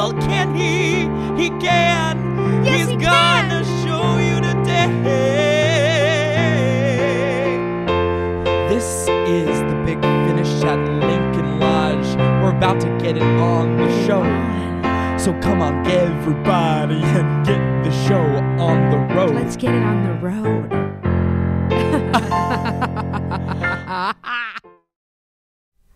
Well, can he? He can. Yes, he's gonna show you today. This is The Big Finish at Lincoln Lodge. We're about to get it on the show. So come on, everybody, and get the show on the road. Let's get it on the road.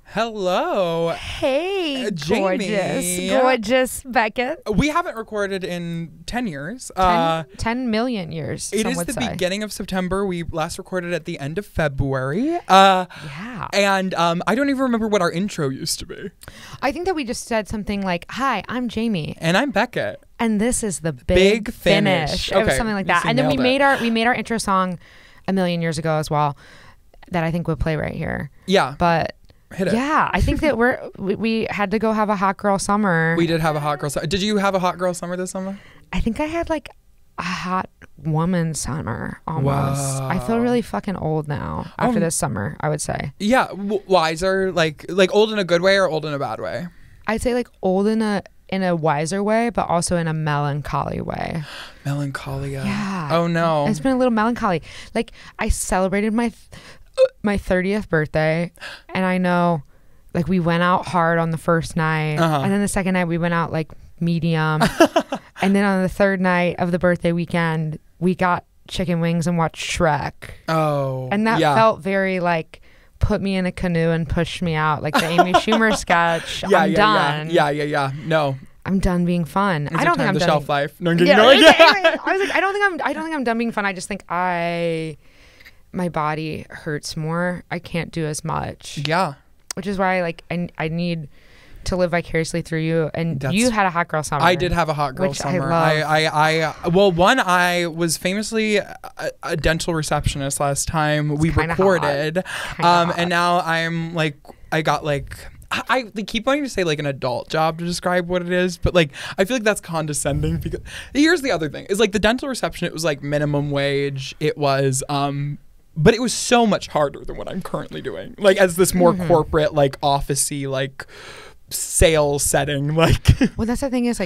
Hello. Hey, Jamie. Gorgeous Beckett. We haven't recorded in 10 years. 10 million years. It is the beginning of September. We last recorded at the end of February. Yeah. And I don't even remember what our intro used to be. I think that we just said something like, "Hi, I'm Jamie." And I'm Beckett. And this is the Big Finish. Okay. Or something like that. And then we made our intro song a million years ago as well, that I think we'll play right here. Yeah. But yeah, I think that we had to go have a hot girl summer. We did have a hot girl summer. Did you have a hot girl summer this summer? I think I had like a hot woman summer almost. Wow. I feel really fucking old now after this summer, I would say. Yeah, wiser, like old in a good way or old in a bad way? I'd say like old in a wiser way, but also in a melancholy way. Melancholia. Yeah. Oh no. It's been a little melancholy. Like I celebrated my 30th birthday, and I know, like, we went out hard on the first night, and then the second night we went out like medium, and then on the third night of the birthday weekend we got chicken wings and watched Shrek. Oh, and that felt very like put me in a canoe and push me out, like the Amy Schumer sketch. Yeah, I'm done. Yeah. No. I'm done being fun. I don't think I'm done. Shelf life. No, I'm kidding. I was like, I don't think I'm done being fun. I just think my body hurts more. I can't do as much. Yeah. Which is why I need to live vicariously through you. And you had a hot girl summer. I did have a hot girl summer. Well, I was famously a dental receptionist last time we recorded. And now I'm like, I got like, I keep wanting to say like an adult job to describe what it is, but like I feel like that's condescending, because here's the other thing. It's like the dental reception, it was like minimum wage. It was but it was so much harder than what I'm currently doing. Like as this more corporate, like officey, like sales setting, like. Well, that's the thing is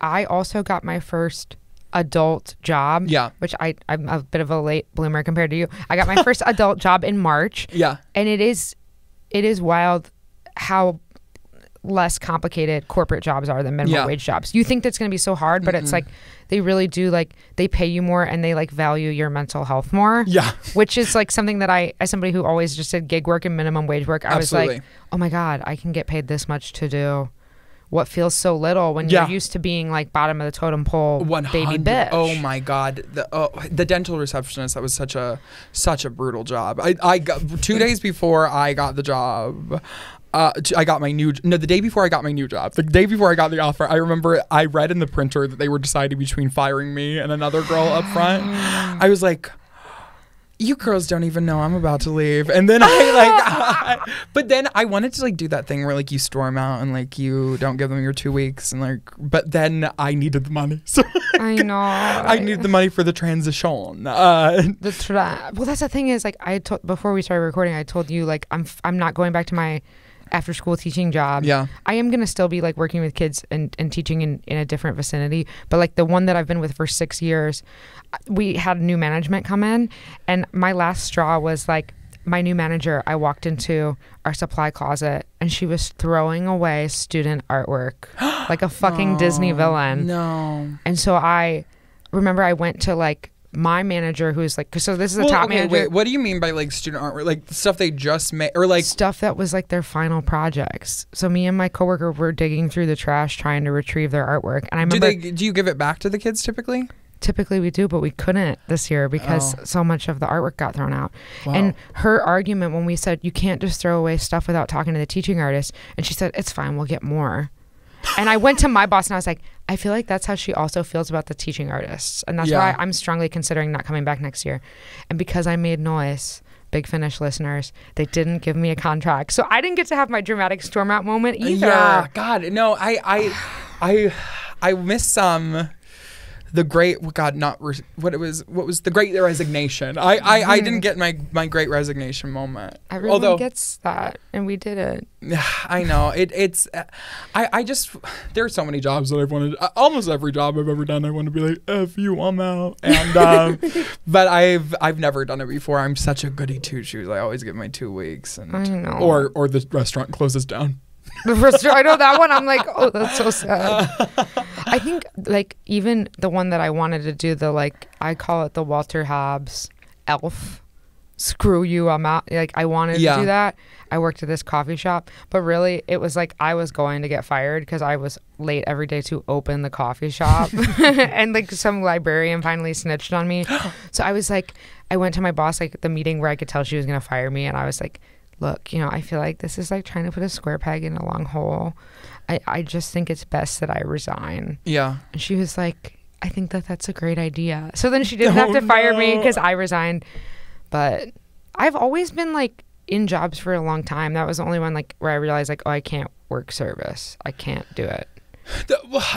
I also got my first adult job. Yeah. Which I'm a bit of a late bloomer compared to you. I got my first adult job in March. Yeah. And it is wild how less complicated corporate jobs are than minimum wage jobs. You think that's going to be so hard, but it's like they really do, like they pay you more and they like value your mental health more. Yeah. Which is like something that I, as somebody who always just did gig work and minimum wage work, I was like, oh my God, I can get paid this much to do what feels so little when you're used to being like bottom of the totem pole, baby bitch. Oh my God, the dental receptionist, that was such a brutal job. I got, 2 days before I got the job, the day before I got my new job, the day before I got the offer, I remember I read in the printer that they were deciding between firing me and another girl up front. I was like, you girls don't even know I'm about to leave. And then but then I wanted to like do that thing where like you storm out and like you don't give them your 2 weeks and like, but then I needed the money. So like, I know. I needed the money for the transition. Well, that's the thing is like before we started recording, I told you like I'm not going back to my after school teaching job. Yeah. I am going to still be like working with kids and teaching in a different vicinity, but like the one that I've been with for 6 years, we had new management come in, and my last straw was like my new manager, I walked into our supply closet and she was throwing away student artwork like a fucking Disney villain. No. And so I remember I went to like my manager, who's like, so this is a top manager. Wait, what do you mean by like student artwork? Like the stuff they just made, or like stuff that was like their final projects. So me and my coworker were digging through the trash trying to retrieve their artwork. And I remember, do you give it back to the kids typically? Typically we do, but we couldn't this year because so much of the artwork got thrown out. Wow. And her argument when we said you can't just throw away stuff without talking to the teaching artist, and she said it's fine, we'll get more. And I went to my boss and I was like, I feel like that's how she also feels about the teaching artists. And that's why I'm strongly considering not coming back next year. And because I made noise, Big Finish listeners, they didn't give me a contract. So I didn't get to have my dramatic storm out moment either. Yeah, God, no, I miss some... the great what was the Great Resignation. I didn't get my Great Resignation moment. Everyone gets that, and we didn't. I know I just, there are so many jobs that I've wanted. Almost every job I've ever done, I want to be like, "F you, I'm out." And but I've never done it before. I'm such a goody two shoes. I always get my 2 weeks, and I know. Or the restaurant closes down. The restaurant, I know that one. I'm like, oh, that's so sad. I think like even the one that I wanted to do, the like, I call it the Walter Hobbs elf. Screw you, I'm out. Like I wanted to do that. I worked at this coffee shop, but really it was like I was going to get fired because I was late every day to open the coffee shop. And like some librarian finally snitched on me. So I was like, I went to my boss, like the meeting where I could tell she was going to fire me. And I was like, look, you know, I feel like this is like trying to put a square peg in a long hole. I just think it's best that I resign. Yeah. And she was like, I think that that's a great idea. So then she didn't have to fire me because I resigned. But I've always been like in jobs for a long time. That was the only one like where I realized like, oh, I can't work service. I can't do it.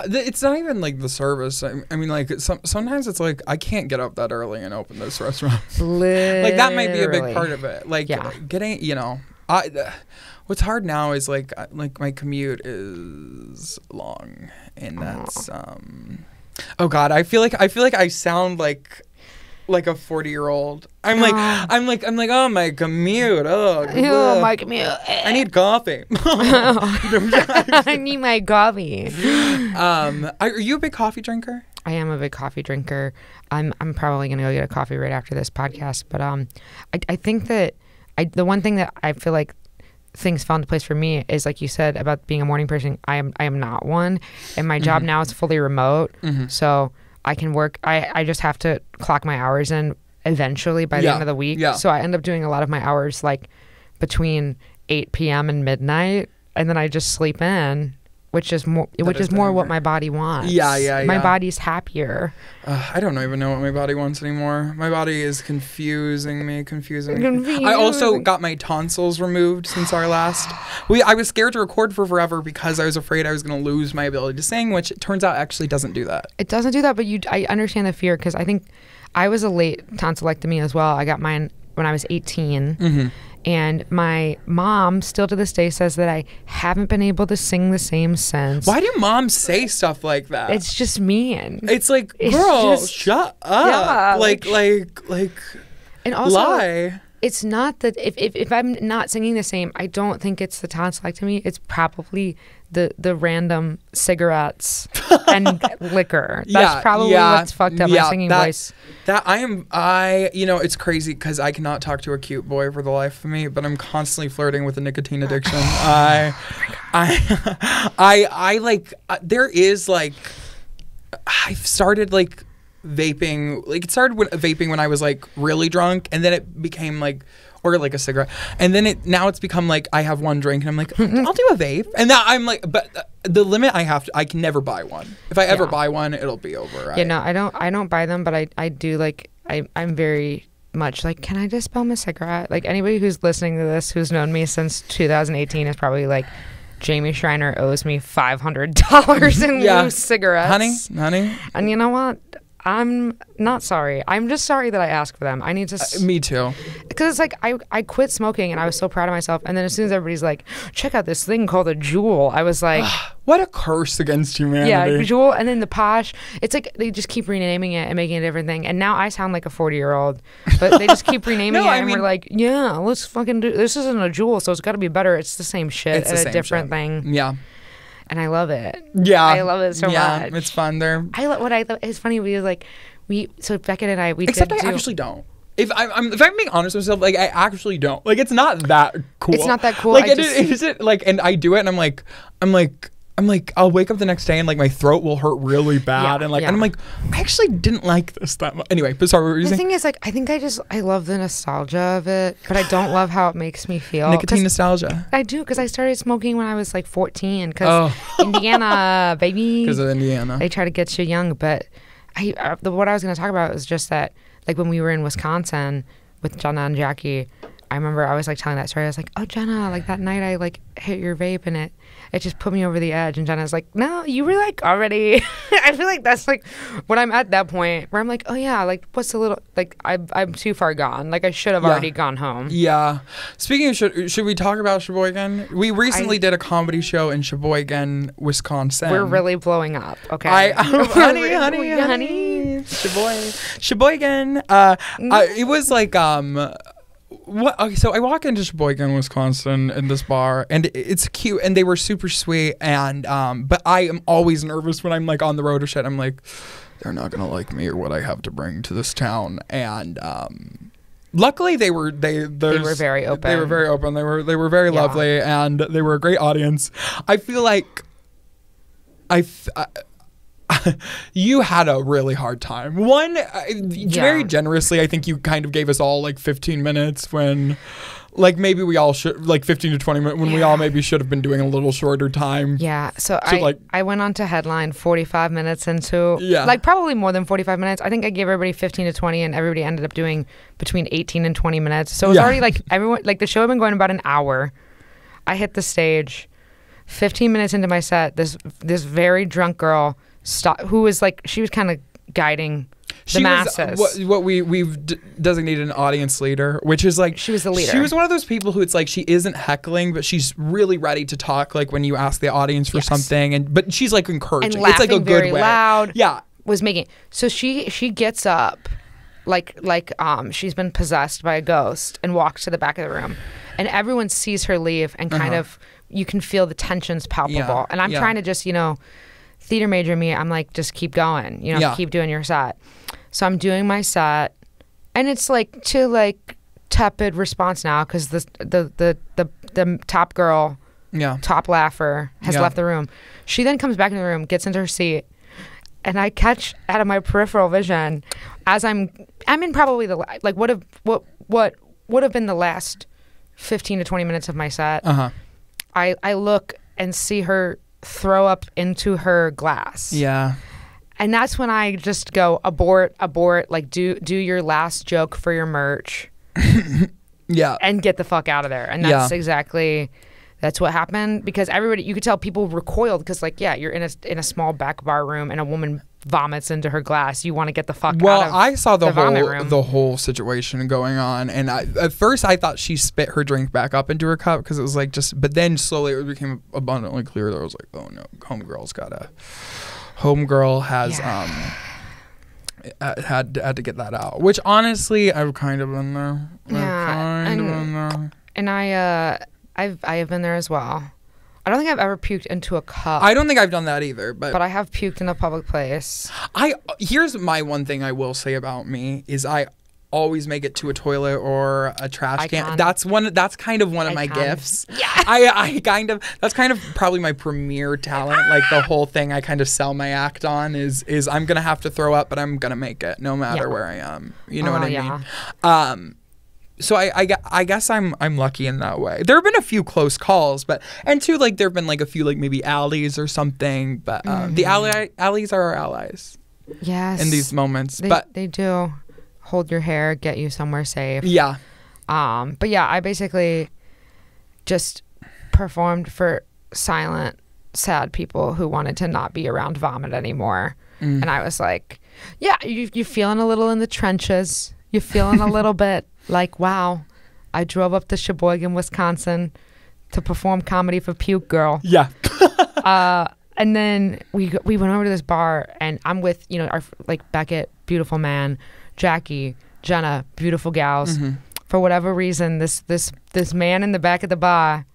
It's not even like the service. I mean, like sometimes it's like I can't get up that early and open this restaurant. Like that might be a big part of it. Like getting, you know, what's hard now is like my commute is long, and that's oh god, I feel like I sound like a 40-year-old. I'm like, oh, my commute. Oh, ew, my commute. I need coffee. I need my coffee. Are you a big coffee drinker? I am a big coffee drinker. I'm probably gonna go get a coffee right after this podcast. But I think that the one thing that I feel like things fell into place for me is, like you said about being a morning person, I am not one, and my job now is fully remote, so I can work. I just have to clock my hours in eventually by the end of the week. So I end up doing a lot of my hours like between 8 p.m. and midnight, and then I just sleep in, which is more what my body wants. Yeah. My body's happier. I don't even know what my body wants anymore. My body is confusing me. I also got my tonsils removed since our last. I was scared to record for forever because I was afraid I was going to lose my ability to sing, which it turns out actually doesn't do that. It doesn't do that, but I understand the fear, because I think I was a late tonsillectomy as well. I got mine when I was 18. And my mom still to this day says that I haven't been able to sing the same since. Why do moms say stuff like that? It's just mean. It's like, girl, shut up. Yeah, like and also, lie. It's not that if I'm not singing the same, I don't think it's the tonsillectomy. It's probably the random cigarettes and liquor. That's probably what's fucked up my singing voice. That you know, it's crazy because I cannot talk to a cute boy for the life of me, but I'm constantly flirting with a nicotine addiction. I like, there is like, I've started like vaping. Like it started vaping when I was like really drunk, and then it became like, or like a cigarette, and then now it's become like I have one drink and I'm like, I'll do a vape, and now I'm like, but the limit I can never buy one. If I ever buy one, it'll be over. Right? Yeah, no, I don't buy them, but I do like I'm very much like, can I just spell a cigarette? Like anybody who's listening to this who's known me since 2018 is probably like, Jamie Schreiner owes me $500 in loose cigarettes, honey. And you know what? I'm not sorry. I'm just sorry that I asked for them. I need to... me too. Because it's like, I quit smoking and I was so proud of myself. And then as soon as everybody's like, check out this thing called a Juul, I was like... what a curse against humanity. Yeah, Juul, and then the Posh. It's like they just keep renaming it and making it a different thing. And now I sound like a 40-year-old. But they just keep renaming it, and we're like, yeah, let's fucking do... This isn't a Juul, so it's got to be better. It's the same shit. It's a different thing. Yeah. And I love it. Yeah. I love it so much. Yeah, it's fun there. It's funny, we was like, so Beckett and I, I actually don't. If I'm being honest with myself, like, I actually don't. Like, it's not that cool. It's not that cool. Like, and I do it, and I'm like, I'll wake up the next day and like my throat will hurt really bad, and I'm like, I actually didn't like this that much. Anyway, but sorry, what were you saying? The thing is, like, I think I love the nostalgia of it, but I don't love how it makes me feel. Nicotine nostalgia. I do, because I started smoking when I was like 14, because Indiana, baby. Because of Indiana. They try to get you young, but what I was going to talk about was just that, like when we were in Wisconsin with Jenna and Jackie, I remember I was like telling that story. I was like, oh, Jenna, like that night I like hit your vape and it just put me over the edge. And Jenna's like, no, you were like already. I feel like that's like when I'm at that point where I'm like, oh yeah, like what's a little, like I'm too far gone. Like I should have already gone home. Yeah. Speaking of, should we talk about Sheboygan? We recently did a comedy show in Sheboygan, Wisconsin. We're really blowing up. Okay. Honey. Sheboygan. It was like, what? Okay, so I walk into Sheboygan, Wisconsin, in this bar, and it's cute, and they were super sweet, and but I am always nervous when I'm like on the road or shit. I'm like, they're not gonna like me or what I have to bring to this town, and luckily they were very open. They were very open. They were very lovely, and they were a great audience. I feel like you had a really hard time. Very generously, I think you kind of gave us all like 15 minutes when, like, maybe we all should, like 15 to 20 minutes when we all maybe should have been doing a little shorter time. Yeah. So I went on to headline 45 minutes into, like, probably more than 45 minutes. I think I gave everybody 15 to 20 and everybody ended up doing between 18 and 20 minutes. So it was already like everyone, like the show had been going about an hour. I hit the stage 15 minutes into my set. This very drunk girl who was like, she was kind of guiding the masses. What we've designated an audience leader, which is like, she was the leader. She was one of those people who, it's like, she isn't heckling, but she's really ready to talk. Like when you ask the audience for something, but she's like encouraging. And laughing, it's like a very good way. Loud. Yeah, was making. So she gets up, like she's been possessed by a ghost, and walks to the back of the room, and everyone sees her leave, and kind of you can feel the tensions palpable. Yeah. And I'm trying to just, you know, theater major me, I'm like, just keep going, you know, keep doing your set. So I'm doing my set, and it's like to like tepid response now because the top girl, top laugher has left the room. She then comes back in the room, gets into her seat, and I catch out of my peripheral vision as I'm in probably the like what would have been the last 15 to 20 minutes of my set. I look and see her throw up into her glass. Yeah. And that's when I just go, abort, like do your last joke for your merch. And get the fuck out of there. And that's that's what happened, because everybody, you could tell people recoiled, because like, you're in a small back bar room and a woman vomits into her glass. You want to get the fuck out of the I saw the whole situation going on, and at first I thought she spit her drink back up into her cup, because it was like just, but then slowly it became abundantly clear that I was like, oh no, homegirl has had to get that out, which honestly I've kind of been there. And I have been there as well. I don't think I've ever puked into a cup. I don't think I've done that either, but I have puked in a public place. Here's my one thing I will say about me is I always make it to a toilet or a trash can. That's kind of one of my gifts. Yeah. I kind of, that's kind of probably my premier talent. Like the whole thing I kind of sell my act on is I'm going to have to throw up, but I'm going to make it no matter where I am. You know what I mean? So I guess I'm lucky in that way. There have been a few close calls, and there have been like a few like maybe alleys or something, but the alleys are our allies. Yes. In these moments, they do hold your hair, get you somewhere safe. Yeah. But yeah, I basically just performed for silent, sad people who wanted to not be around vomit anymore, and I was like, yeah, you feeling a little in the trenches. You're feeling a little bit like, wow, I drove up to Sheboygan, Wisconsin to perform comedy for Puke Girl. Yeah. And then we went over to this bar, and I'm with, you know, our like Beckett, beautiful man, Jackie, Jenna, beautiful gals. For whatever reason, this man in the back of the bar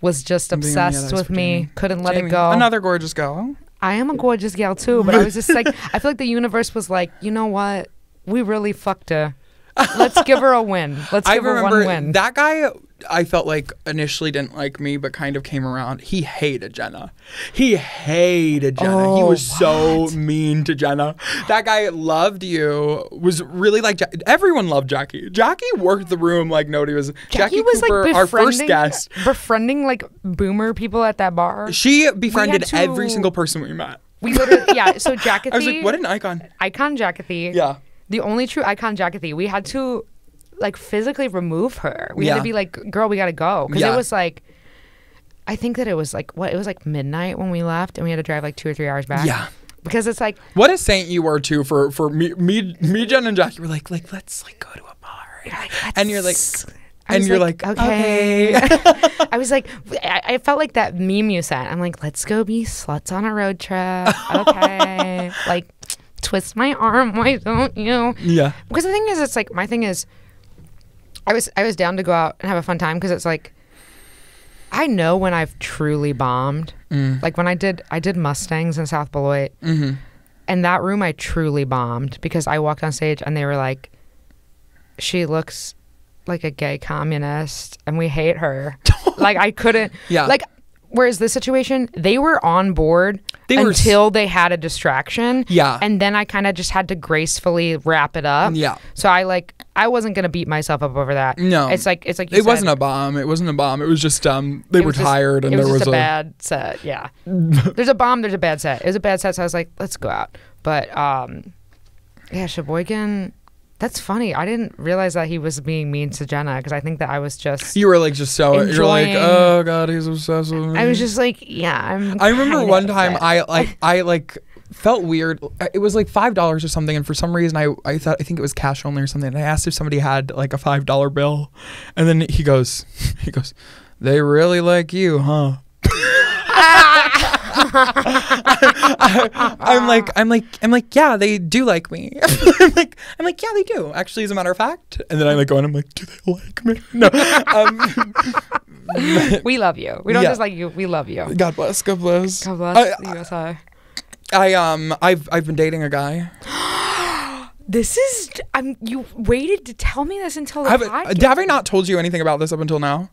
was just obsessed with me, couldn't let it go. Another gorgeous gal. I am a gorgeous gal too, but I was just like, I feel like the universe was like, you know what? We really fucked her. Let's give her a win. Let's give her one win. That guy, I felt like initially didn't like me, but kind of came around. He hated Jenna. Oh, he was so mean to Jenna. That guy loved you. Was really like, everyone loved Jackie. Jackie worked the room like nobody was. Jackie was Cooper, like our first guest, befriending like boomer people at that bar. She befriended every single person we met. We literally, So Jackie, I was like, what an icon. Icon Jackie. Yeah. The only true icon Jackie. We had to like physically remove her. We had to be like, girl, we gotta go, because it was like, I think that it was like, what, it was like midnight when we left, and we had to drive like 2 or 3 hours back. Yeah. Because it's like, what a saint you were too for me, Jen, and Jackie were like let's like go to a bar, and you're like, and you're like okay. I was like, I felt like that meme you sent. I'm like, let's go be sluts on a road trip. Okay, like twist my arm, why don't you? Yeah. Because the thing is, it's like, my thing is, I was down to go out and have a fun time, because it's like, I know when I've truly bombed. Like when I did Mustangs in South Beloit, and that room I truly bombed, because I walked on stage and they were like, she looks like a gay communist and we hate her. Like I couldn't. Yeah. Like, whereas this situation, they were on board until they had a distraction. Yeah. And then I kind of just had to gracefully wrap it up. Yeah. So I wasn't going to beat myself up over that. No. It's like you said, wasn't a bomb. It wasn't a bomb. It was just, they were tired, and there was a bad set. Yeah. There's a bomb. There's a bad set. It was a bad set. So I was like, let's go out. But, yeah, Sheboygan. That's funny. I didn't realize that he was being mean to Jenna, because I think that I was just... You were like just so... Enjoying. You're like, oh God, he's obsessed with me. I was just like, yeah, I'm... I remember one time I felt weird. It was like $5 or something, and for some reason I think it was cash only or something, and I asked if somebody had like a $5 bill, and then he goes, they really like you, huh? I'm like, yeah, they do like me. I'm like, yeah, they do. Actually, as a matter of fact. And then I like go and I'm like, do they like me? No. We love you. We don't just like you. We love you. God bless. God bless. God bless the USA. I've been dating a guy. This is. You waited to tell me this until the podcast. Have I not told you anything about this up until now?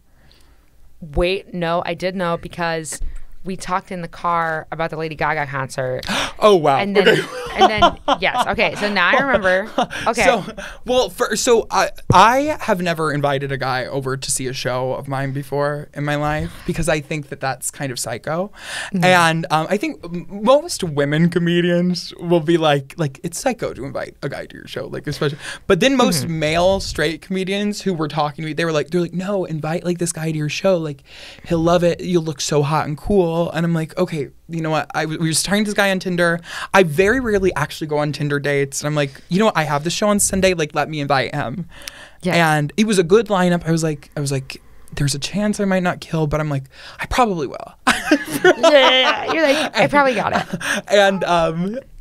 Wait, no, I did know, because we talked in the car about the Lady Gaga concert. Oh, wow. And then, okay. Yes. Okay. So now I remember. Okay. So, I have never invited a guy over to see a show of mine before in my life, because I think that that's kind of psycho. Yeah. And I think most women comedians will be like, it's psycho to invite a guy to your show, like, especially. But then most male straight comedians who were talking to me, they're like, no, invite like this guy to your show. Like, he'll love it. You'll look so hot and cool. And I'm like, okay, you know what? We were talking to this guy on Tinder. I very rarely actually go on Tinder dates. And I'm like, you know what? I have the show on Sunday. Like, let me invite him. Yes. And it was a good lineup. I was like, there's a chance I might not kill, but I'm like, I probably will. Yeah, you're like, I probably got it. And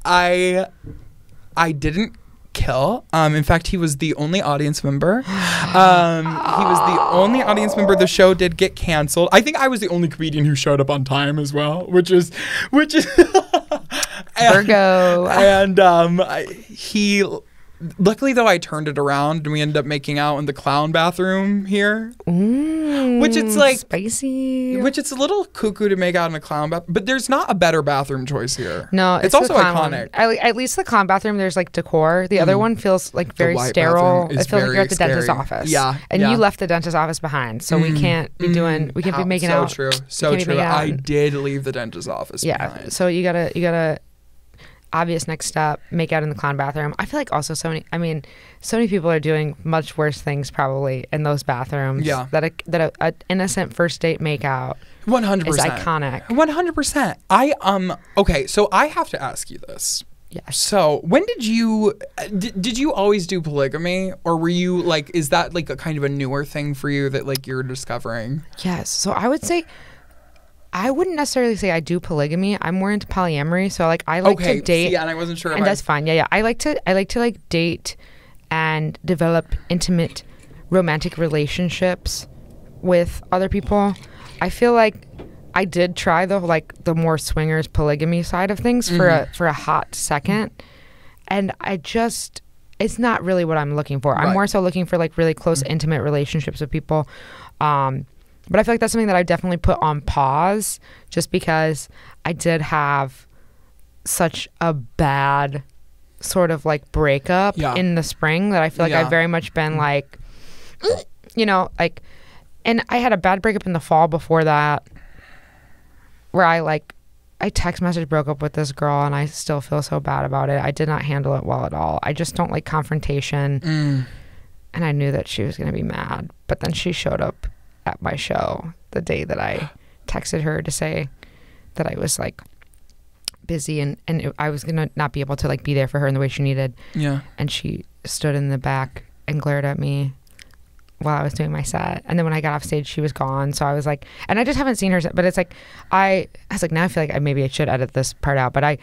I didn't kill. In fact, he was the only audience member. He was the only audience member. The show did get canceled. I think I was the only comedian who showed up on time as well, which is Virgo. And he luckily though I turned it around, and we ended up making out in the clown bathroom here. Ooh, which it's like spicy. Which it's a little cuckoo to make out in a clown bath, but there's not a better bathroom choice here. No, it's also iconic. At least the clown bathroom, there's like decor. The other one feels like very sterile. It feels like you're at the dentist's office. Yeah, and you left the dentist's office behind, so we can't be doing. We can't be making out. So true. So true. I did leave the dentist's office. Yeah. Behind. So you gotta. Obvious next step, make out in the clown bathroom. I feel like also so many people are doing much worse things probably in those bathrooms. Yeah. That an innocent first date make out 100% is iconic. 100%. Okay, so I have to ask you this. Yes. So when did you always do polygamy, or were you like, is that like a kind of a newer thing for you that like you're discovering? Yes. So I would say, I wouldn't necessarily say I do polygamy. I'm more into polyamory. So like I like to date. Yeah, and I wasn't sure. And that's fine. Yeah, yeah. I like to date and develop intimate romantic relationships with other people. I feel like I did try the more swingers polygamy side of things for a hot second. And it's not really what I'm looking for. Right. I'm more so looking for like really close intimate relationships with people. But I feel like that's something that I definitely put on pause, just because I did have such a bad sort of like breakup in the spring that I feel like I've very much been like, you know, like, and I had a bad breakup in the fall before that, where I text message broke up with this girl, and I still feel so bad about it. I did not handle it well at all. I just don't like confrontation. and I knew that she was going to be mad. But then she showed up at my show the day that I texted her to say that I was like busy and I was going to not be able to like be there for her in the way she needed. Yeah. And she stood in the back and glared at me while I was doing my set. And then when I got off stage, she was gone. So I was like, and I just haven't seen her, but it's like, I was like, now I feel like maybe I should edit this part out. But I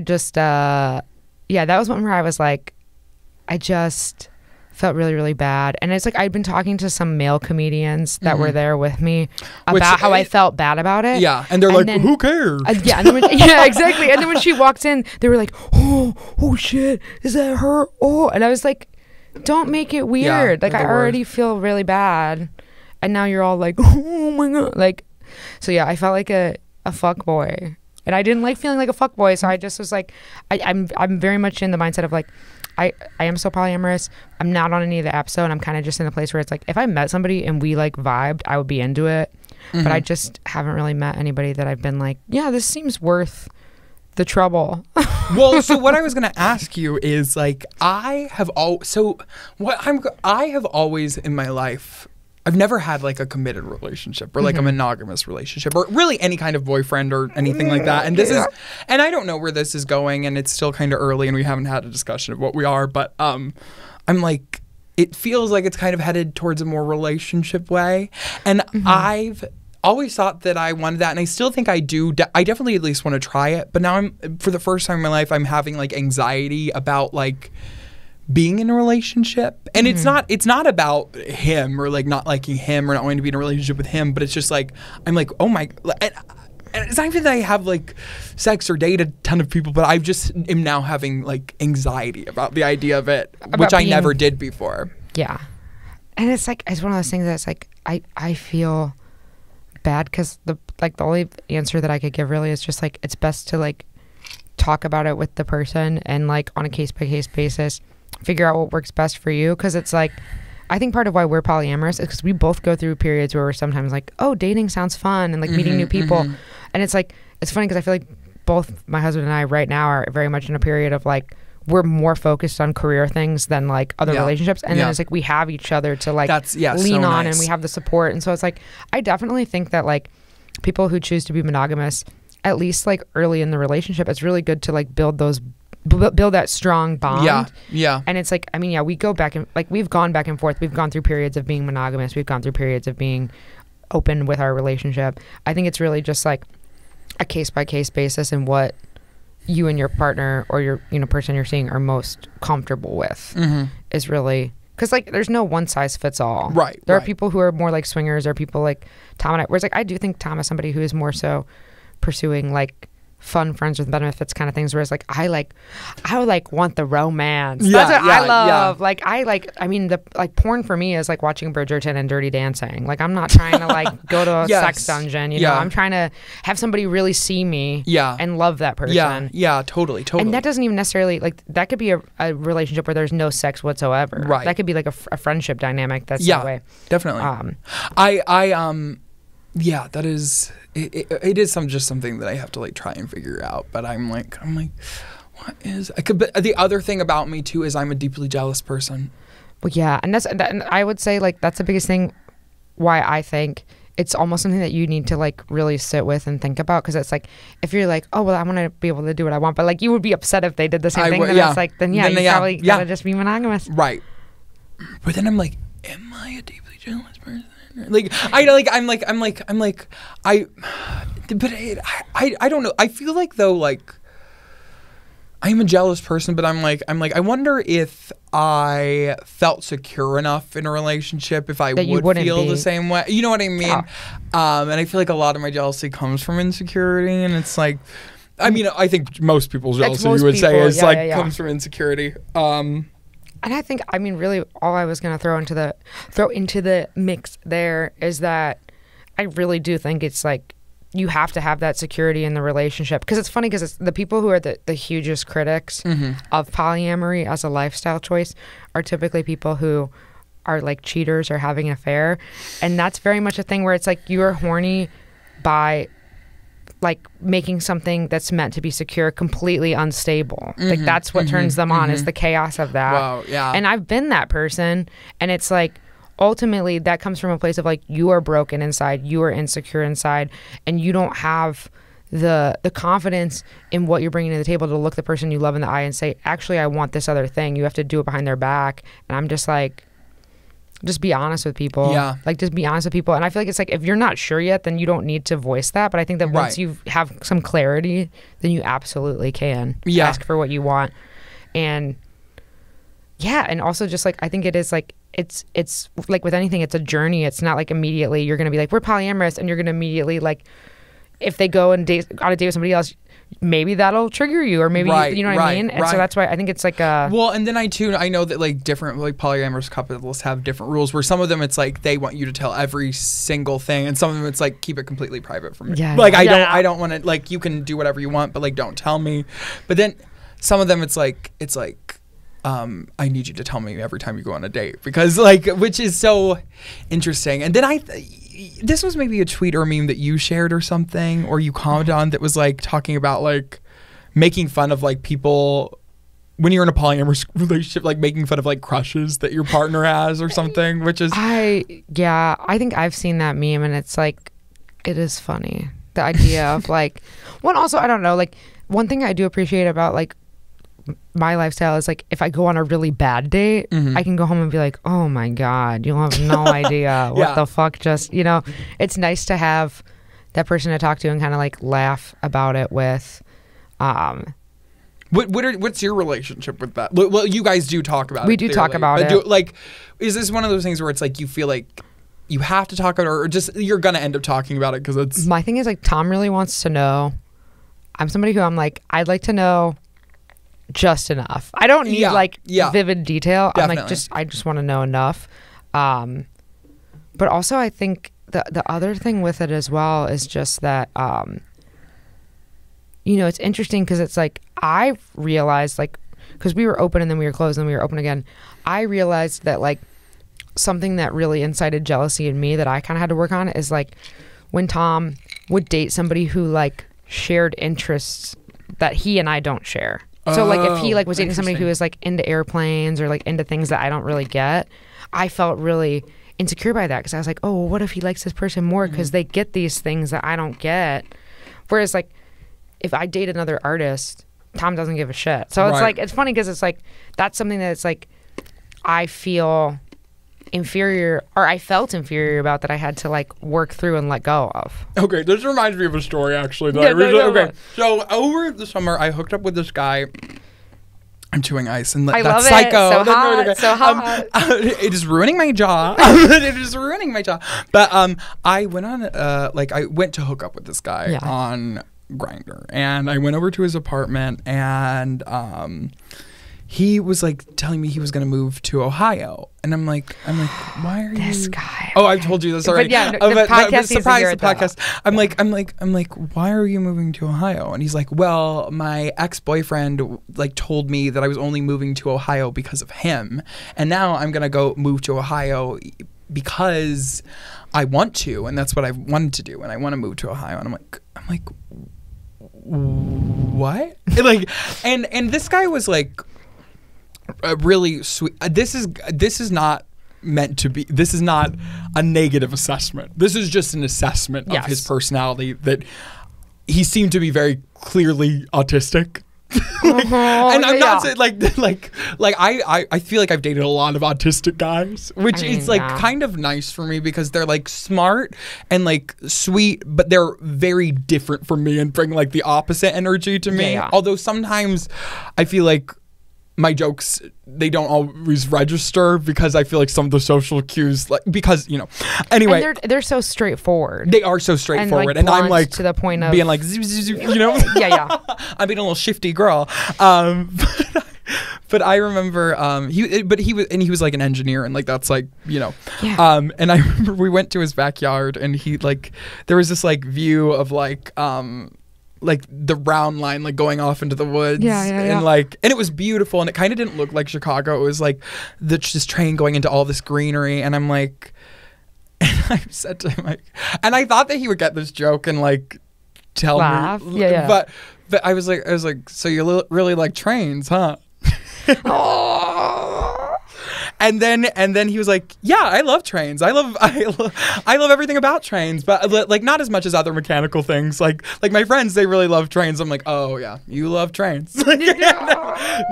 just, yeah, that was one where I was like, I just felt really, really bad. And it's like, I'd been talking to some male comedians that were there with me about how I felt bad about it. Yeah. And they're like, then, who cares? Yeah. And then when, yeah, exactly. And then when she walked in, they were like, oh shit, is that her? Oh. And I was like, don't make it weird. Yeah, like I already feel really bad, and now you're all like, oh my god, like, so yeah, I felt like a fuck boy, and I didn't like feeling like a fuck boy. So I just was like, I'm very much in the mindset of like, I am so polyamorous. I'm not on any of the apps, and I'm kind of just in the place where it's like, if I met somebody and we like vibed, I would be into it. But I just haven't really met anybody that I've been like, yeah, this seems worth the trouble. Well, so what I was going to ask you is like, I have always in my life, I've never had like a committed relationship or like a monogamous relationship or really any kind of boyfriend or anything like that. And this is, and I don't know where this is going, and it's still kind of early and we haven't had a discussion of what we are, but I'm like, it feels like it's kind of headed towards a more relationship way. And I've always thought that I wanted that, and I still think I do. I definitely at least want to try it, but now I'm, for the first time in my life, I'm having like anxiety about like being in a relationship. And it's not about him or like not liking him or not wanting to be in a relationship with him, but it's just like, I'm like, oh my, and it's not even that I have like sex or date a ton of people, but I just am now having like anxiety about the idea of it, which I never did before. Yeah. And it's like, it's one of those things that's like, I feel bad because the only answer that I could give really is just like, it's best to like talk about it with the person and like on a case-by-case basis figure out what works best for you, because it's like, I think part of why we're polyamorous is because we both go through periods where we're sometimes like, oh, dating sounds fun and like meeting new people, and it's like, it's funny because I feel like both my husband and I right now are very much in a period of like, we're more focused on career things than like other relationships. And then it's like, we have each other to like lean on, and we have the support. And so it's like, I definitely think that like people who choose to be monogamous, at least like early in the relationship, it's really good to like build that strong bond. Yeah. Yeah. And it's like, I mean, yeah, we go back and like, we've gone back and forth. We've gone through periods of being monogamous. We've gone through periods of being open with our relationship. I think it's really just like a case by case basis and what you and your partner or your, you know, person you're seeing are most comfortable with is really, because like there's no one size fits all. Right. There are people who are more like swingers, or people like Tom and I, whereas like I do think Tom is somebody who is more so pursuing like fun friends with benefits kind of things, whereas like I want the romance. Yeah, that's what I love. Yeah. Like I mean, the like porn for me is like watching Bridgerton and Dirty Dancing. Like I'm not trying to like go to a sex dungeon, you know. I'm trying to have somebody really see me and love that person. Yeah, yeah, totally, totally. And that doesn't even necessarily like, that could be a relationship where there's no sex whatsoever. Right. That could be like a friendship dynamic that's that way. Definitely. Yeah, that is, it is just something that I have to like try and figure out. But I'm like, what is, but the other thing about me too is I'm a deeply jealous person. Well, yeah. And and I would say like, that's the biggest thing why I think it's almost something that you need to like really sit with and think about. Cause it's like, if you're like, oh, well, I want to be able to do what I want, but like you would be upset if they did the same thing. Then it's like, then you probably gotta just be monogamous. Right. But then I'm like, am I a deeply jealous person? Like I don't know. I feel like though, like I'm a jealous person, but I wonder if I felt secure enough in a relationship if I would feel the same way. You know what I mean? Yeah. And I feel like a lot of my jealousy comes from insecurity, and it's like, I mean, I think most people's jealousy comes from insecurity. And I think, I mean, really all I was going to throw into the mix there is that I really do think it's like, you have to have that security in the relationship. Because it's funny, because it's the people who are the hugest critics of polyamory as a lifestyle choice are typically people who are like cheaters or having an affair. And that's very much a thing where it's like, you are horny by like making something that's meant to be secure completely unstable. Mm-hmm. Like that's what turns them on is the chaos of that. Wow, yeah. And I've been that person, and it's like ultimately that comes from a place of like you are broken inside, you are insecure inside, and you don't have the confidence in what you're bringing to the table to look the person you love in the eye and say, actually, I want this other thing. You have to do it behind their back. And I'm just like, just be honest with people. Yeah. Like, just be honest with people. And I feel like it's like, if you're not sure yet, then you don't need to voice that. But I think that once you have some clarity, then you absolutely can ask for what you want. And yeah. And also just like, I think it is like, it's like with anything, it's a journey. It's not like immediately you're going to be like, we're polyamorous. And you're going to immediately like, if they go and date, on a date with somebody else, maybe that'll trigger you, or maybe you know what I mean. And so that's why I think it's like a And then I know that like different like polyamorous couples have different rules. Where some of them it's like they want you to tell every single thing, and some of them it's like keep it completely private from me. Yeah. Like I don't want to like you can do whatever you want, but like don't tell me. But then some of them it's like. I need you to tell me every time you go on a date because like, which is so interesting. And then this was maybe a tweet or a meme that you shared or something, or you commented on that was like talking about like making fun of like people when you're in a polyamorous relationship, like making fun of like crushes that your partner has or something, which is I think I've seen that meme and it's like, it is funny. The idea of like, well, also, I don't know, like one thing I do appreciate about like my lifestyle is like if I go on a really bad date, I can go home and be like, oh my God, you have no idea what the fuck just, you know, it's nice to have that person to talk to and kind of like laugh about it with. What's your relationship with that? Well, you guys do talk about it. We do talk about it. Like, is this one of those things where it's like you feel like you have to talk about it or just you're going to end up talking about it because it's. My thing is like Tom really wants to know. I'm somebody who I'm like, I'd like to know just enough. I don't need like vivid detail. Definitely. I'm like I just want to know enough. But also I think the other thing with it as well is just that you know, it's interesting because it's like I realized like because we were open and then we were closed and then we were open again. I realized that like something that really incited jealousy in me that I kind of had to work on is like when Tom would date somebody who like shared interests that he and I don't share. So like if he like was dating somebody who was like into airplanes or like into things that I don't really get, I felt really insecure by that because I was like, oh, well, what if he likes this person more because they get these things that I don't get? Whereas like if I date another artist, Tom doesn't give a shit. So it's like it's funny because it's like that's something that it's like I feel inferior or I felt inferior about that I had to like work through and let go of. Okay, this reminds me of a story actually that So over the summer I hooked up with this guy. I'm chewing ice and that's psycho. It. So hot, so hot. It is ruining my jaw. It is ruining my jaw. But I went on I went to hook up with this guy on Grindr and I went over to his apartment and he was like telling me he was going to move to Ohio, and I'm like, why are this you? This guy. Oh, I've told you this already. But yeah, the podcast. Surprise, the podcast. I'm like, why are you moving to Ohio? And he's like, well, my ex-boyfriend like told me that I was only moving to Ohio because of him, and now I'm gonna go move to Ohio because I want to, and that's what I've wanted to do, and I want to move to Ohio. And I'm like, what? Like, and this guy was like. Really sweet. This is not meant to be. This is not a negative assessment. This is just an assessment of his personality that he seemed to be very clearly autistic. Like, and I'm not saying like I feel like I've dated a lot of autistic guys, which is like kind of nice for me because they're like smart and like sweet, but they're very different from me and bring like the opposite energy to me. Yeah. Although sometimes I feel like. My jokes, they don't always register because I feel like some of the social cues, like because you know, anyway, and they're so straightforward. They are so straightforward, and I'm like to the point of being like, you know, I'm being a little shifty girl. But I remember he was like an engineer and like that's like you know, and I remember we went to his backyard and he like there was this like view of like the round line like going off into the woods and like and it was beautiful and it kind of didn't look like Chicago. It was like this train going into all this greenery and I'm like and I said to him like and I thought that he would get this joke and like tell me. Yeah. But I was like, so you really like trains, huh? Oh. And then he was like, yeah, I love trains. I love everything about trains, but like not as much as other mechanical things. Like my friends, they really love trains. I'm like, oh yeah, you love trains. So I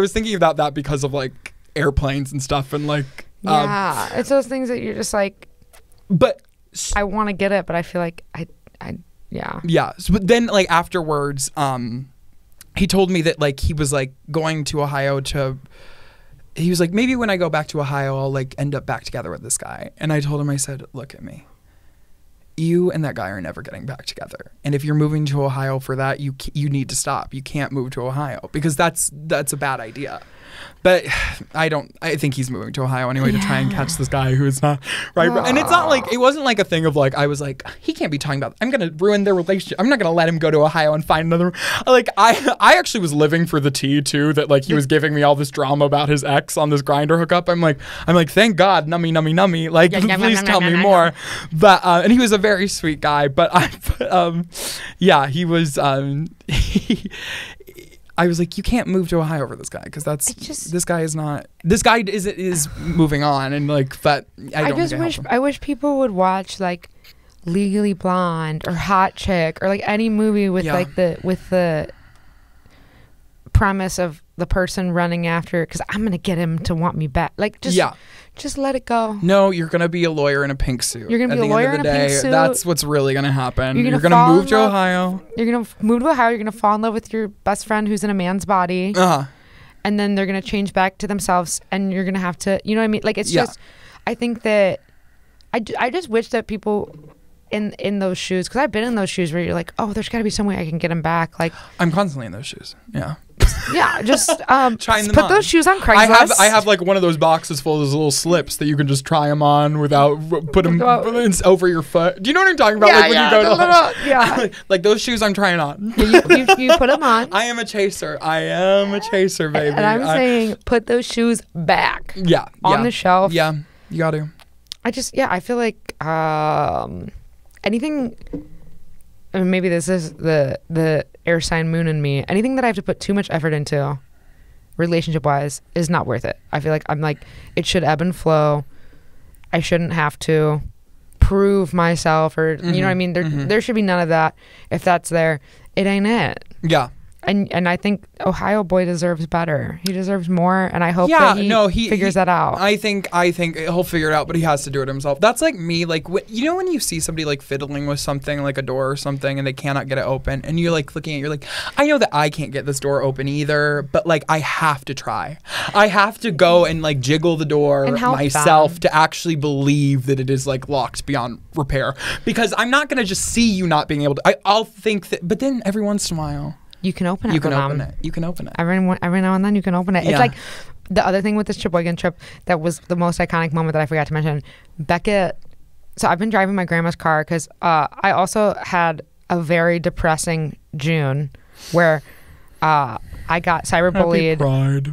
was thinking about that because of like airplanes and stuff and like. Yeah, it's those things that you're just like. But I want to get it, but I feel like I yeah. Yeah, so, but then like afterwards, he told me that like he was like going to Ohio to. He was like, maybe when I go back to Ohio, I'll like end up back together with this guy. And I told him, I said, look at me. You and that guy are never getting back together. And if you're moving to Ohio for that, you need to stop. You can't move to Ohio because that's a bad idea. But I think he's moving to Ohio anyway to try and catch this guy who is not right. Aww. And it's not like, it wasn't like a thing of like, I was like, he can't be talking about, I'm going to ruin their relationship. I'm not going to let him go to Ohio and find another. Like I actually was living for the tea too, that like he was giving me all this drama about his ex on this Grindr hookup. I'm like, thank God, nummy, nummy, nummy. Like, please tell me more. But, and he was a very sweet guy, but he was, I was like, you can't move to Ohio for this guy because this guy is moving on and like, but I wish people would watch like Legally Blonde or Hot Chick or like any movie with like the premise of the person running after, because I'm gonna get him to want me back. Like just let it go. No, you're gonna be a lawyer in a pink suit. You're gonna be a lawyer in a pink suit. That's what's really gonna happen. You're gonna move to Ohio. You're gonna move to Ohio. You're gonna fall in love with your best friend who's in a man's body. And then they're gonna change back to themselves, and you're gonna have to. You know what I mean? Like it's just. I think that I just wish that people. In those shoes, because I've been in those shoes where you're like, oh, there's got to be some way I can get him back. Like I'm constantly in those shoes. Yeah. Just trying them put on. Those shoes on Craigslist. I have like one of those boxes full of those little slips that you can just try them on without put them over your foot. Do you know what I'm talking about? Like those shoes I'm trying on. You put them on. I am a chaser. Baby. And I'm saying put those shoes back. Yeah. On the shelf. Yeah. You got to. I just I feel like. Anything, I mean, maybe this is the air sign moon in me. Anything that I have to put too much effort into, relationship-wise, is not worth it. I feel like I'm like, it should ebb and flow. I shouldn't have to prove myself or, you know what I mean? There should be none of that. If that's there, it ain't it. Yeah. And I think Ohio boy deserves better. He deserves more, and I hope that he figures that out. I think he'll figure it out, but he has to do it himself. That's like me, like you know when you see somebody like fiddling with something, like a door or something, and they cannot get it open, and you're like looking at it, you're like, I know that I can't get this door open either, but like I have to try. I have to go and like jiggle the door myself to actually believe that it is like locked beyond repair, because I'm not gonna just see you not being able to. I'll think that, but then every once in a while. You can open it. You can open it. Every now and then you can open it. Yeah. It's like the other thing with this Sheboygan trip that was the most iconic moment that I forgot to mention. Beckett. So I've been driving my grandma's car because I also had a very depressing June where I got cyberbullied. Happy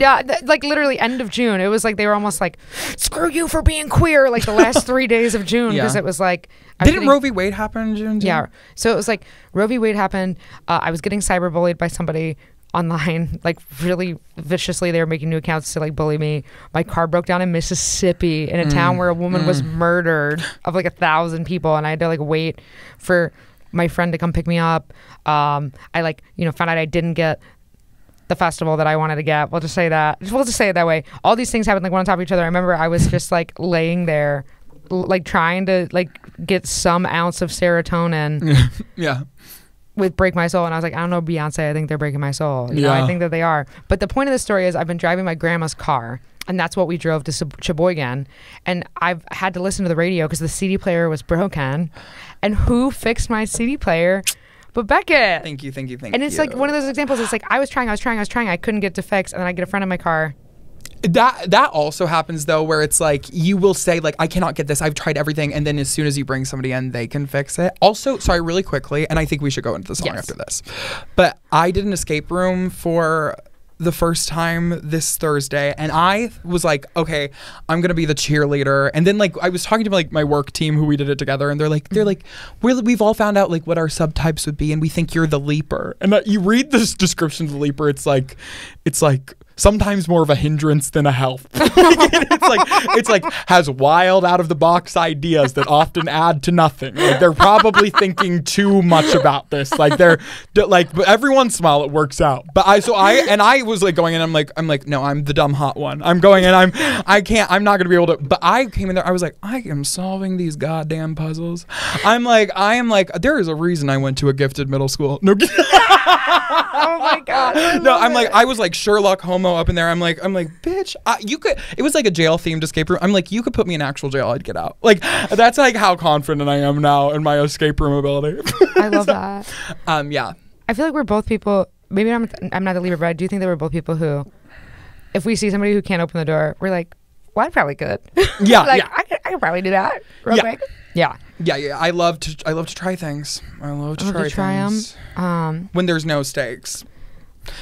Pride. Like literally end of June. It was like they were almost like, screw you for being queer. Like the last 3 days of June because it was like. Didn't Roe v. Wade happen in June? Yeah. So it was like Roe v. Wade happened. I was getting cyberbullied by somebody online, like really viciously. They were making new accounts to like bully me. My car broke down in Mississippi in a town where a woman was murdered of like 1,000 people, and I had to like wait for my friend to come pick me up. I like found out I didn't get the festival that I wanted to get. We'll just say that. We'll just say it that way. All these things happened like one on top of each other. I remember I was just like laying there, like trying to like get some ounce of serotonin. With Break My Soul. And I was like, I don't know, Beyonce, I think they're breaking my soul. You know, I think that they are. But the point of the story is I've been driving my grandma's car, and that's what we drove to Sheboygan. And I've had to listen to the radio because the CD player was broken. And who fixed my CD player? But Beckett. Thank you. And it's like one of those examples. It's like I was trying. I couldn't get to fix. And then I get a friend in my car. That also happens though, where it's like you will say like, I cannot get this, I've tried everything, and then as soon as you bring somebody in, they can fix it. Also, sorry, really quickly, and I think we should go into the song after this, but I did an escape room for the first time this Thursday, and I was like, okay, I'm gonna be the cheerleader. And then like I was talking to like my work team who we did it together, and they're like, we've all found out like what our subtypes would be, and we think you're the leaper. And you read this description of the leaper, it's like sometimes more of a hindrance than a help. it's like has wild out of the box ideas that often add to nothing. Like they're probably thinking too much about this. Like but every once in a while it works out. But I was like going in. I'm like no, I'm the dumb hot one. I'm going in. I'm not gonna be able to. But I came in there. I was like, I am solving these goddamn puzzles. I am like there is a reason I went to a gifted middle school. No. Oh my god. I was like Sherlock Holmes up in there. I'm like bitch, it was like a jail themed escape room. I'm like, you could put me in actual jail, I'd get out. Like that's like how confident I am now in my escape room ability. I love that. Yeah, I feel like we're both people, maybe I'm not the leader, but I do think that we're both people who, if we see somebody who can't open the door, we're like, well, I probably could. Yeah. Like, yeah. I could probably do that real quick. Yeah. Yeah, yeah. I love to try things. I love to try things. When there's no stakes.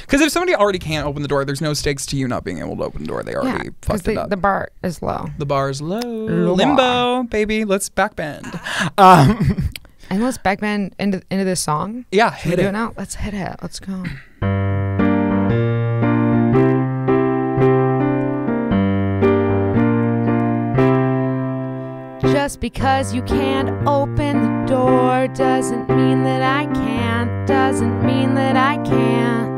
Because if somebody already can't open the door, there's no stakes to you not being able to open the door. They already fucked it up. The bar is low. Limbo, baby. Let's backbend. And let's backbend into this song. Yeah, hit it. Doing out? Let's hit it. Let's go. Just because you can't open the door doesn't mean that I can't. Doesn't mean that I can't.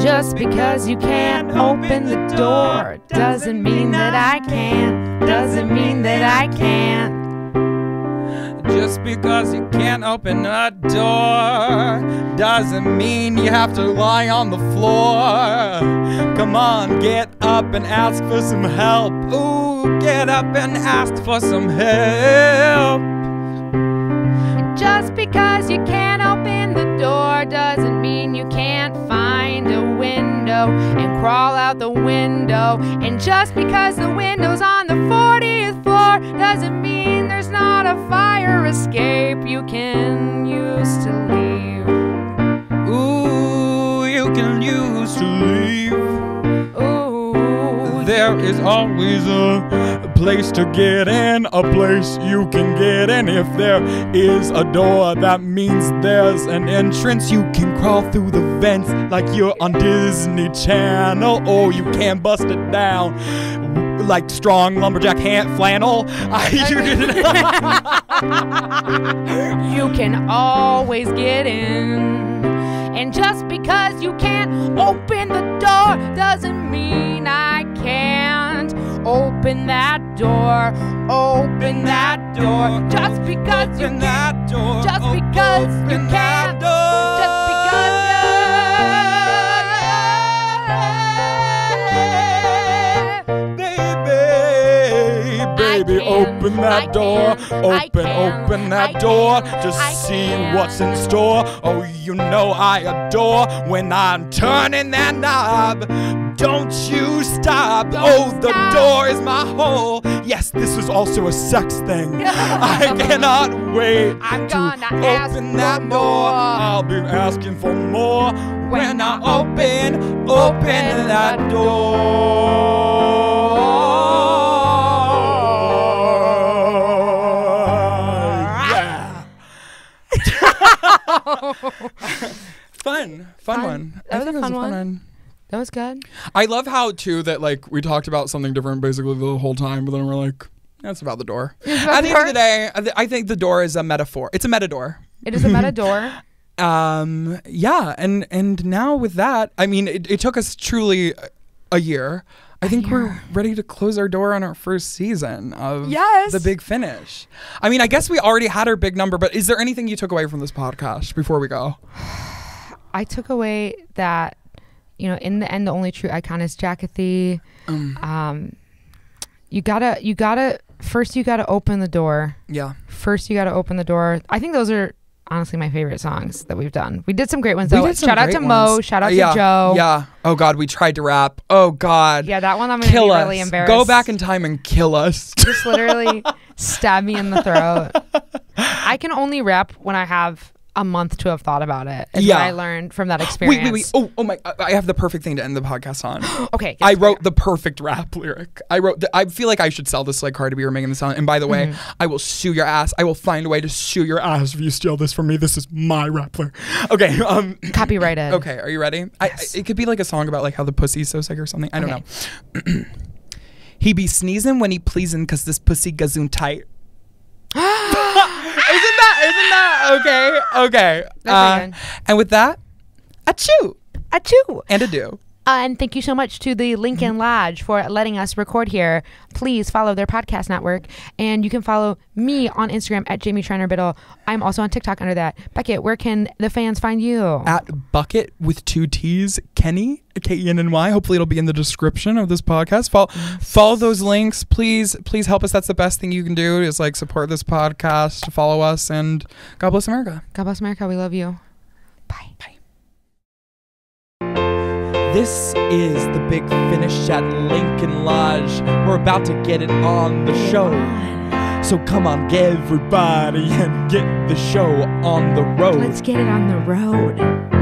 Just because you can't open the door doesn't mean that I can't. Doesn't mean that I can't. Just because you can't open a door doesn't mean you have to lie on the floor. Come on, get up and ask for some help. Ooh, get up and ask for some help. Just because you can't open the door doesn't mean you can't find a window and crawl out the window. And just because the window's on the 40th floor doesn't mean there's not a fire escape you can use to leave. Ooh, you can use to leave. Ooh, there is always a place to get in, a place you can get in. If there is a door, that means there's an entrance. You can crawl through the vents like you're on Disney Channel, or you can bust it down like strong lumberjack hand flannel. You can always get in. And just because you can't open the door doesn't mean I can't open that door. Open that door. Just because you can't. That door. Just because you can't. Just because. Baby, open that door. Open that door to see what's in store. Oh, you know I adore when I'm turning that knob. Don't you stop. Oh, the door is my hole. Yes, this is also a sex thing. I cannot wait to open that door. I'll be asking for more when I open that door. Fun one. That was a fun one. That was good. I love how too that like we talked about something different basically the whole time, but then we're like, that's about the door. At the end of the day, I think the door is a metaphor. It's a metadoor. It is a metadoor. Yeah, and now with that, I mean, it took us truly a year. I think we're ready to close our door on our first season of The Big Finish. I mean, I guess we already had our big number, but is there anything you took away from this podcast before we go? I took away that, you know, in the end, the only true icon is Jackie. You gotta open the door. Yeah. First, you gotta open the door. I think those are honestly my favorite songs that we've done. We did some great ones though. Shout out to Mo, shout out to Joe. Yeah. Oh god, we tried to rap. Oh god. Yeah, that one I'm gonna be really embarrassed. Go back in time and kill us. Just literally stab me in the throat. I can only rap when I have a month to have thought about it. Is what I learned from that experience. Wait. Oh my! I have the perfect thing to end the podcast on. Okay. Yes, I wrote the perfect rap lyric. I feel like I should sell this like Cardi B or Megan Thee Stallion. And by the way, I will sue your ass. I will find a way to sue your ass if you steal this from me. This is my rap lyric. Okay. Copyrighted. Okay. Are you ready? Yes. It could be like a song about like how the pussy's so sick or something. I don't know. He be sneezing when he pleasing because this pussy gazoon tight. Isn't that okay? And with that, achoo and adieu. And thank you so much to the Lincoln Lodge for letting us record here. Please follow their podcast network, and you can follow me on Instagram at Jamie Schreiner Biddle. I'm also on TikTok under that. Beckett, where can the fans find you? At Bucket with 2 T's Kenny. K-E-N-N-Y. Hopefully it'll be in the description of this podcast. Follow those links. Please help us. That's the best thing you can do is like support this podcast, follow us, and God bless America. God bless America. We love you. Bye. Bye. This is The Big Finish at Lincoln Lodge. We're about to get it on the show. So come on, everybody, and get the show on the road. Let's get it on the road.